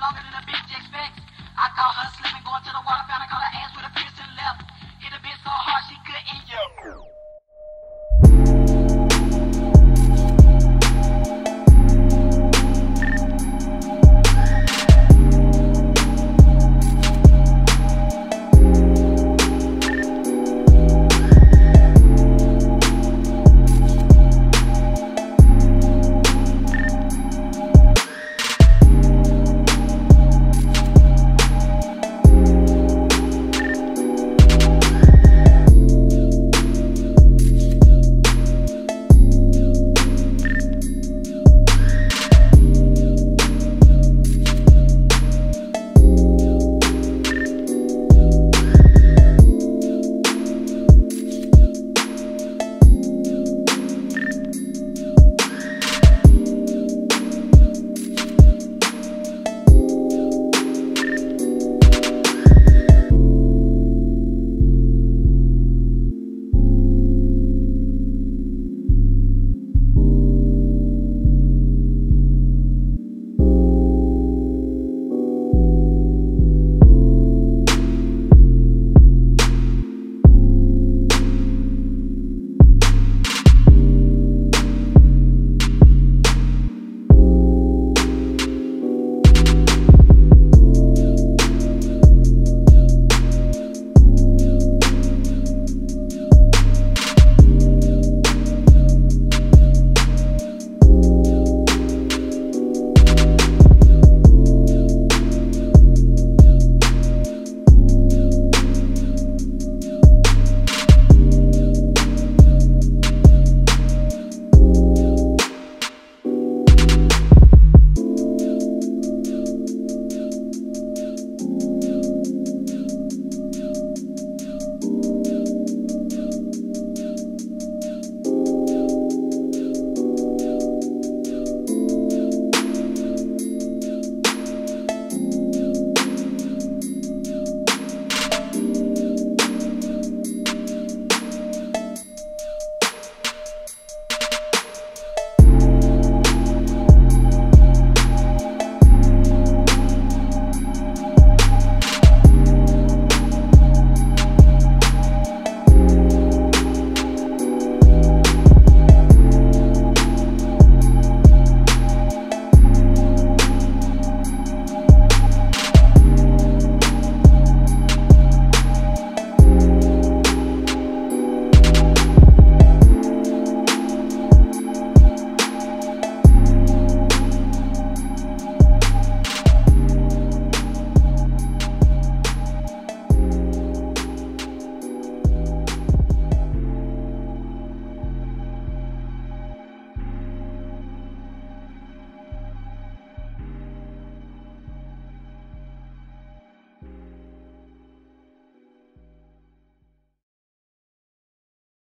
longer than a bitch expects. I caught her slipping, going to the water fountain, caught her ass.